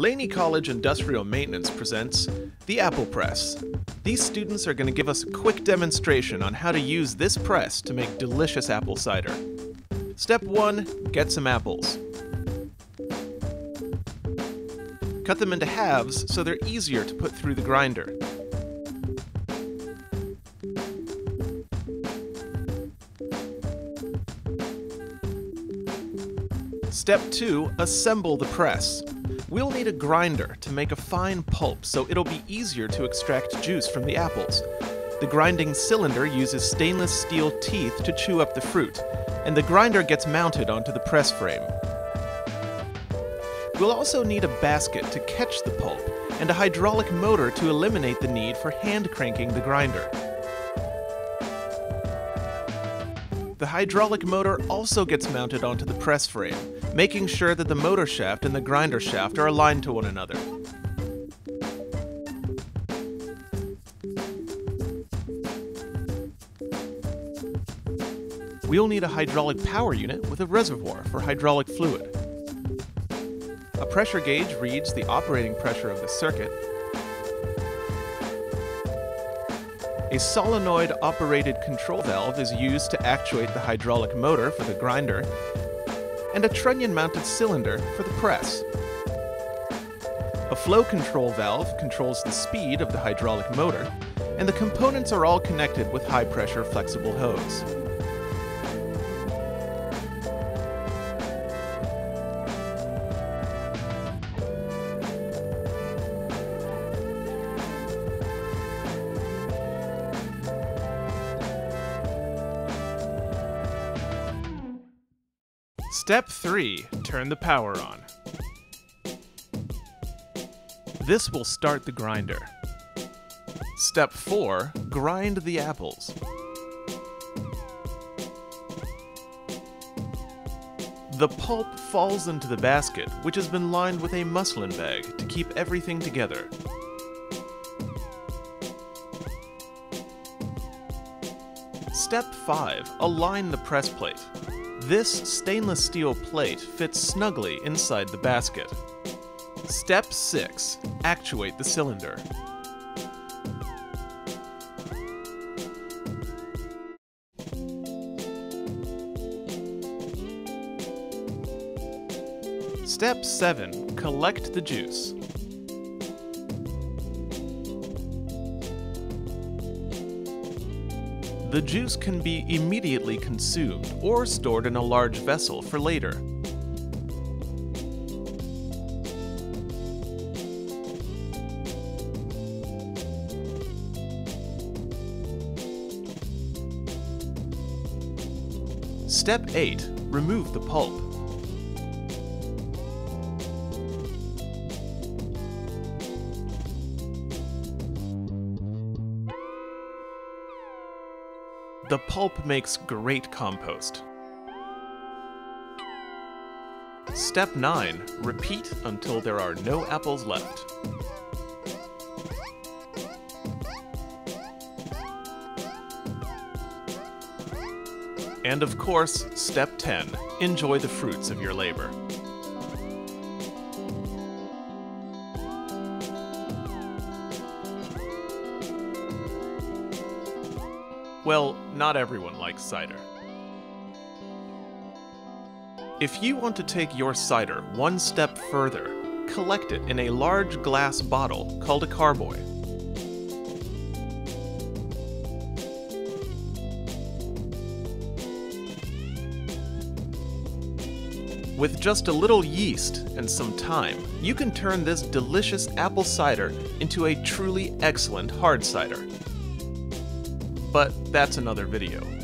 Laney College Industrial Maintenance presents the Apple Press. These students are going to give us a quick demonstration on how to use this press to make delicious apple cider. Step 1, get some apples. Cut them into halves so they're easier to put through the grinder. Step 2, assemble the press. We'll need a grinder to make a fine pulp so it'll be easier to extract juice from the apples. The grinding cylinder uses stainless steel teeth to chew up the fruit, and the grinder gets mounted onto the press frame. We'll also need a basket to catch the pulp, and a hydraulic motor to eliminate the need for hand cranking the grinder. The hydraulic motor also gets mounted onto the press frame, making sure that the motor shaft and the grinder shaft are aligned to one another. We'll need a hydraulic power unit with a reservoir for hydraulic fluid. A pressure gauge reads the operating pressure of the circuit. A solenoid-operated control valve is used to actuate the hydraulic motor for the grinder, and a trunnion-mounted cylinder for the press. A flow control valve controls the speed of the hydraulic motor, and the components are all connected with high-pressure flexible hose. Step 3, turn the power on. This will start the grinder. Step 4, grind the apples. The pulp falls into the basket, which has been lined with a muslin bag to keep everything together. Step 5, align the press plate. This stainless steel plate fits snugly inside the basket. Step 6, actuate the cylinder. Step 7, collect the juice. The juice can be immediately consumed or stored in a large vessel for later. Step 8, remove the pulp. The pulp makes great compost. Step 9, repeat until there are no apples left. And of course, step 10, enjoy the fruits of your labor. Well, not everyone likes cider. If you want to take your cider one step further, collect it in a large glass bottle called a carboy. With just a little yeast and some time, you can turn this delicious apple cider into a truly excellent hard cider. But that's another video.